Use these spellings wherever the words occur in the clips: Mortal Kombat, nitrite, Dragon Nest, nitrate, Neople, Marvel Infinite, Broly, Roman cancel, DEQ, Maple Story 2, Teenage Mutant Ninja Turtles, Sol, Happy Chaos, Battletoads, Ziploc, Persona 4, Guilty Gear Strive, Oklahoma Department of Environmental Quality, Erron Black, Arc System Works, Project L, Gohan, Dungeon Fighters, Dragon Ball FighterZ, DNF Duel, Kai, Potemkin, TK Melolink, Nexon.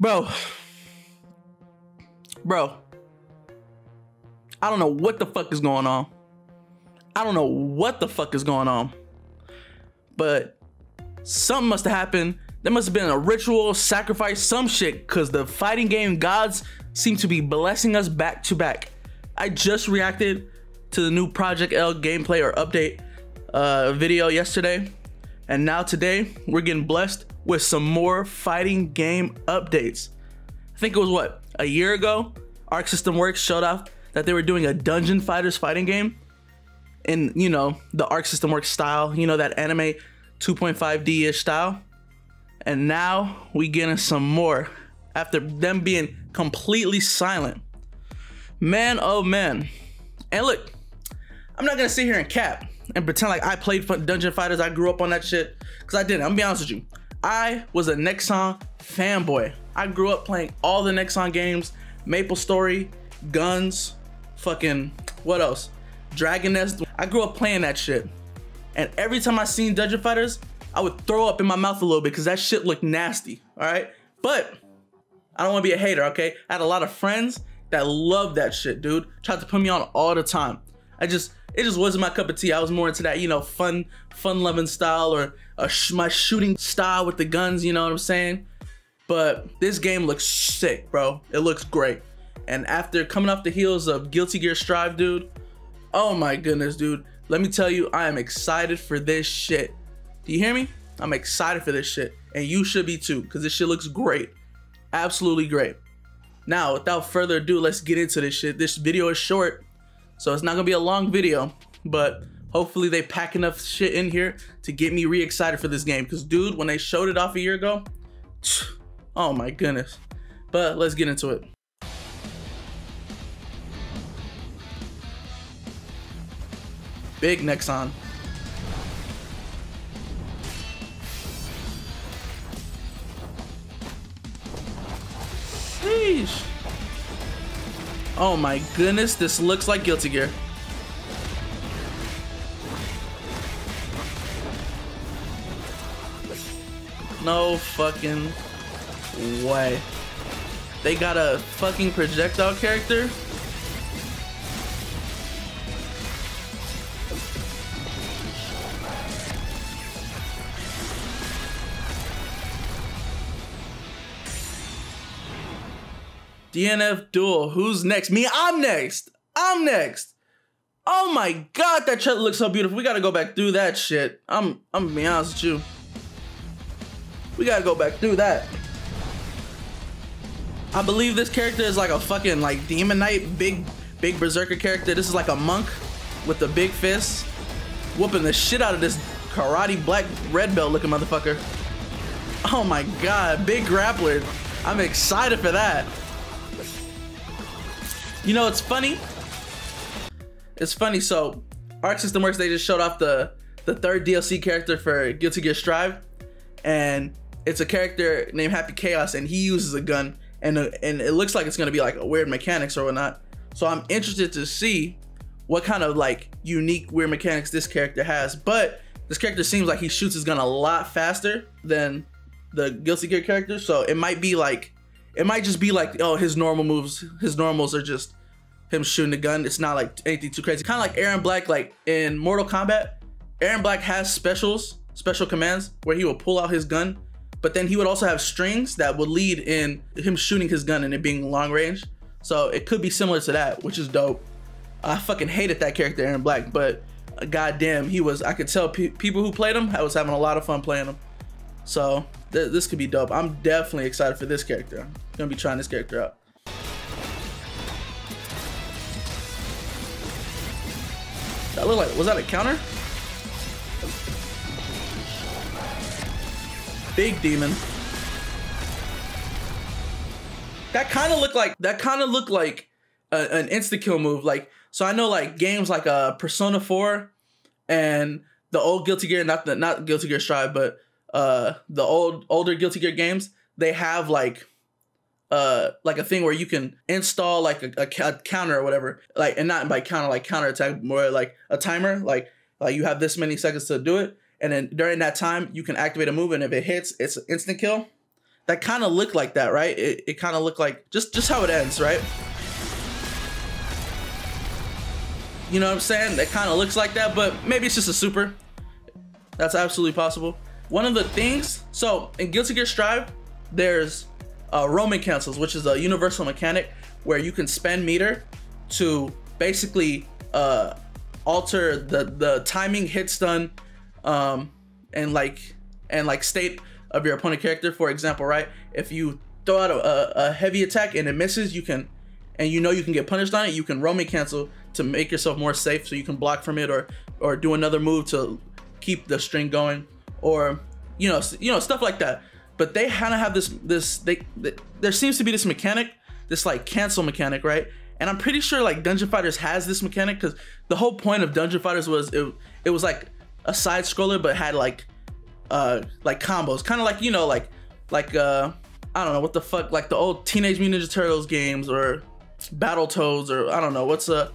Bro, I don't know what the fuck is going on. I don't know what the fuck is going on, but something must have happened. There must have been a ritual, sacrifice, some shit, because the fighting game gods seem to be blessing us back to back. I just reacted to the new Project L gameplay or update video yesterday, and now today we're getting blessed with some more fighting game updates. I think it was, what, a year ago, Arc System Works showed off that they were doing a Dungeon Fighters fighting game in, you know, the Arc System Works style, you know, that anime 2.5D-ish style. And now we getting some more after them being completely silent. Man, oh man. And look, I'm not gonna sit here and cap and pretend like I played Dungeon Fighters, I grew up on that shit, because I didn't. I'm gonna be honest with you, I was a Nexon fanboy. I grew up playing all the Nexon games, Maple Story, Guns, fucking, what else? Dragon Nest. I grew up playing that shit. And every time I seen Dungeon Fighters, I would throw up in my mouth a little bit because that shit looked nasty, all right? But I don't want to be a hater, okay? I had a lot of friends that loved that shit, dude. Tried to put me on all the time. It just wasn't my cup of tea. I was more into that, you know, fun-loving style, or my shooting style with the guns, you know what I'm saying? But this game looks sick, bro. It looks great. And after coming off the heels of Guilty Gear Strive, dude, oh my goodness, dude. Let me tell you, I am excited for this shit. Do you hear me? I'm excited for this shit. And you should be too, because this shit looks great. Absolutely great. Now, without further ado, let's get into this shit. This video is short, so it's not gonna be a long video, but hopefully they pack enough shit in here to get me re-excited for this game. Because, dude, when they showed it off a year ago, oh my goodness. But let's get into it. Big Nexon. Sheesh. Oh my goodness, this looks like Guilty Gear. No fucking way. They got a fucking projectile character? DNF Duel, who's next? Me, I'm next. I'm next. Oh my God, that trailer looks so beautiful. We gotta go back through that shit. I'm gonna be honest with you. We gotta go back through that. I believe this character is like a fucking like Demon Knight, big berserker character. This is like a monk with the big fist, whooping the shit out of this karate black red belt looking motherfucker. Oh my God, big grappler. I'm excited for that. You know, it's funny. It's funny. So, Arc System Works, they just showed off the third DLC character for Guilty Gear Strive, and it's a character named Happy Chaos, and he uses a gun, and it looks like it's gonna be like a weird mechanics or whatnot. So I'm interested to see what kind of like unique weird mechanics this character has. But this character seems like he shoots his gun a lot faster than the Guilty Gear character, so it might be like, it might just be like, oh, his normal moves, his normals are just him shooting the gun. It's not like anything too crazy. Kind of like Erron Black, like in Mortal Kombat. Erron Black has special commands where he will pull out his gun, but then he would also have strings that would lead in him shooting his gun and it being long range. So it could be similar to that, which is dope. I fucking hated that character, Erron Black, but goddamn, he was, I could tell people who played him, I was having a lot of fun playing him. So this could be dope. I'm definitely excited for this character. I'm gonna be trying this character out. That looked like, was that a counter? Big demon. That kind of looked like an insta-kill move. Like, so I know like games like Persona 4 and the old Guilty Gear, not Guilty Gear Strive, but the older Guilty Gear games, they have like a thing where you can install like a counter or whatever, like, and not by counter like counter attack, more like a timer, like you have this many seconds to do it, and then during that time you can activate a move, and if it hits, it's an instant kill. that kind of looked like that, right? It kind of looked like just how it ends, right? You know what I'm saying? That kind of looks like that, but maybe it's just a super. That's absolutely possible. One of the things, so in Guilty Gear Strive, there's Roman cancels, which is a universal mechanic where you can spend meter to basically alter the timing, hit stun, and like state of your opponent character. For example, right, if you throw out a heavy attack and it misses, you can, and you know you can get punished on it, you can Roman cancel to make yourself more safe, so you can block from it or do another move to keep the string going, or you know stuff like that. But they kind of have there seems to be this mechanic, this like cancel mechanic, right? And I'm pretty sure like Dungeon Fighters has this mechanic, because the whole point of Dungeon Fighters was it was like a side scroller but had like combos, kind of like, you know, like I don't know what the fuck, like the old Teenage Mutant Ninja Turtles games or Battletoads, or I don't know what's the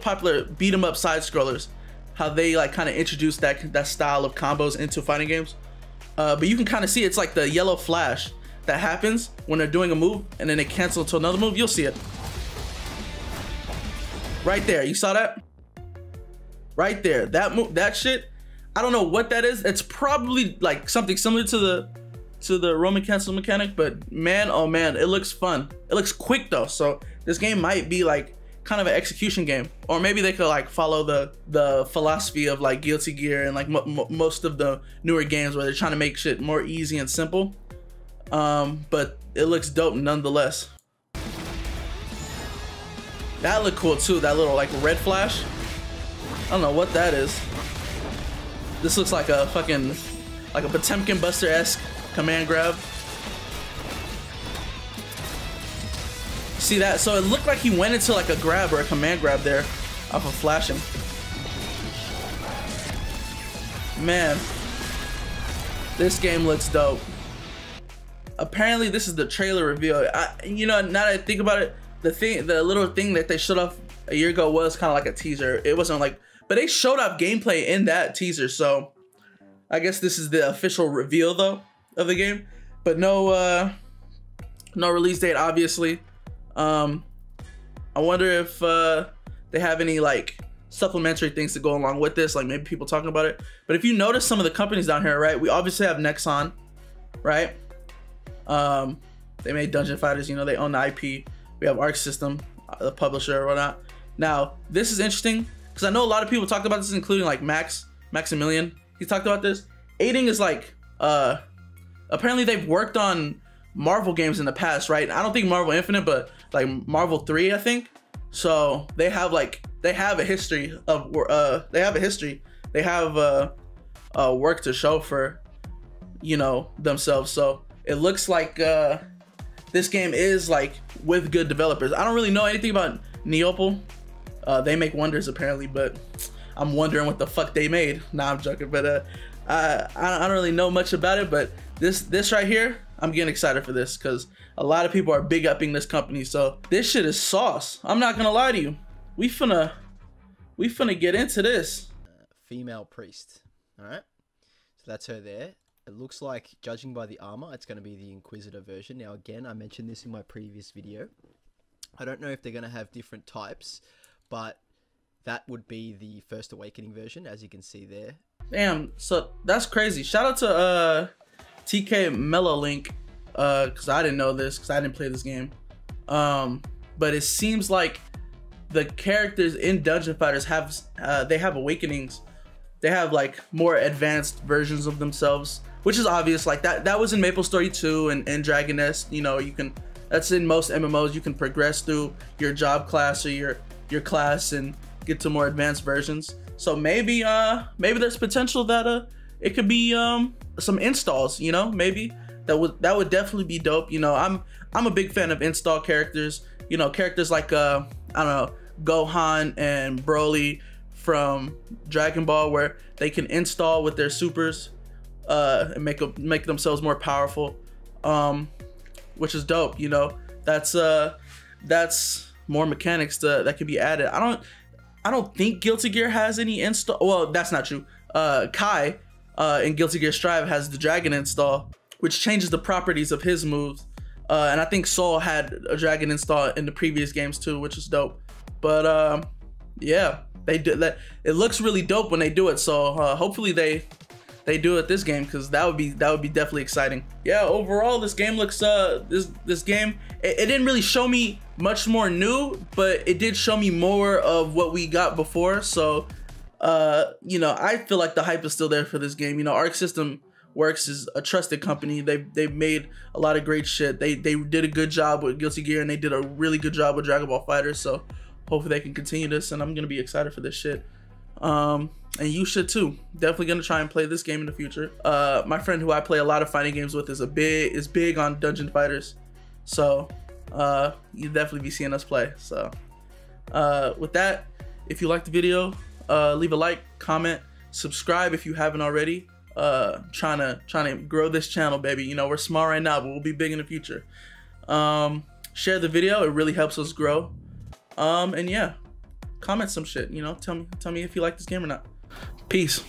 popular beat 'em up side scrollers, how they like kind of introduced that style of combos into fighting games. But you can kind of see it's like the yellow flash that happens when they're doing a move and then they cancel to another move. You'll see it right there. You saw that right there, that move, that shit. I don't know what that is. It's probably like something similar to the Roman cancel mechanic, but man, oh man, it looks fun. It looks quick though. So this game might be like kind of an execution game, or maybe they could like follow the philosophy of like Guilty Gear and like most of the newer games where they're trying to make shit more easy and simple. But it looks dope nonetheless. That looked cool too. That little like red flash. I don't know what that is. This looks like a fucking, like a Potemkin Buster-esque command grab. See that? So it looked like he went into like a grab or a command grab there off of flashing. Man, this game looks dope. Apparently this is the trailer reveal. You know, now that I think about it, the little thing that they showed off a year ago was kind of like a teaser. It wasn't like, but they showed off gameplay in that teaser, so I guess this is the official reveal though of the game. But no release date, obviously. I wonder if they have any like supplementary things to go along with this, like maybe people talking about it. But if you notice some of the companies down here, right? We obviously have Nexon, right? They made Dungeon Fighters, you know, they own the IP. We have Arc System, the publisher or whatnot. Now, this is interesting, because I know a lot of people talked about this, including like Maximilian. He talked about this. Aiding is like, apparently they've worked on Marvel games in the past, right? I don't think Marvel Infinite, but like Marvel 3, I think. So they have like, they have work to show for, you know, themselves. So it looks like this game is like with good developers. I don't really know anything about Neople. They make wonders apparently, but I'm wondering what the fuck they made. Nah, I'm joking, but I don't really know much about it, but this right here, I'm getting excited for this, because a lot of people are big upping this company. So this shit is sauce. I'm not gonna lie to you. We finna get into this. Female priest, all right? So that's her there. It looks like, judging by the armor, it's gonna be the Inquisitor version. Now again, I mentioned this in my previous video. I don't know if they're gonna have different types, but that would be the First Awakening version, as you can see there. Damn, so that's crazy. Shout out to TK Melolink, because I didn't know this, because I didn't play this game. But it seems like the characters in Dungeon Fighters have, they have awakenings. They have like more advanced versions of themselves, which is obvious. Like that was in Maple Story 2 and Dragon Nest. You know, you can, that's in most MMOs, you can progress through your job class or your class and get to more advanced versions. So maybe maybe there's potential that it could be some installs, you know. Maybe that would definitely be dope, you know. I'm a big fan of install characters, you know, characters like I don't know, Gohan and Broly from Dragon Ball, where they can install with their supers and make themselves more powerful, which is dope, you know. That's more mechanics that could be added. I don't think Guilty Gear has any install. Well, that's not true. Kai in Guilty Gear Strive has the dragon install, which changes the properties of his moves. And I think Sol had a dragon install in the previous games too, which is dope. But yeah, they do that. It looks really dope when they do it. So hopefully they do it this game, because that would be definitely exciting. Yeah, overall this game looks this game didn't really show me much more new, but it did show me more of what we got before. So you know, I feel like the hype is still there for this game. You know, Arc System Works is a trusted company. They've made a lot of great shit. They did a good job with Guilty Gear, and they did a really good job with Dragon Ball FighterZ. So hopefully they can continue this, and I'm gonna be excited for this shit. And you should too. Definitely gonna try and play this game in the future. My friend who I play a lot of fighting games with is big on Dungeon Fighters, so you'll definitely be seeing us play. So with that, if you liked the video, leave a like, comment, subscribe if you haven't already. Trying to grow this channel, baby. You know, we're small right now, but we'll be big in the future. Share the video, it really helps us grow. And yeah, comment some shit, you know, tell me if you like this game or not. Peace.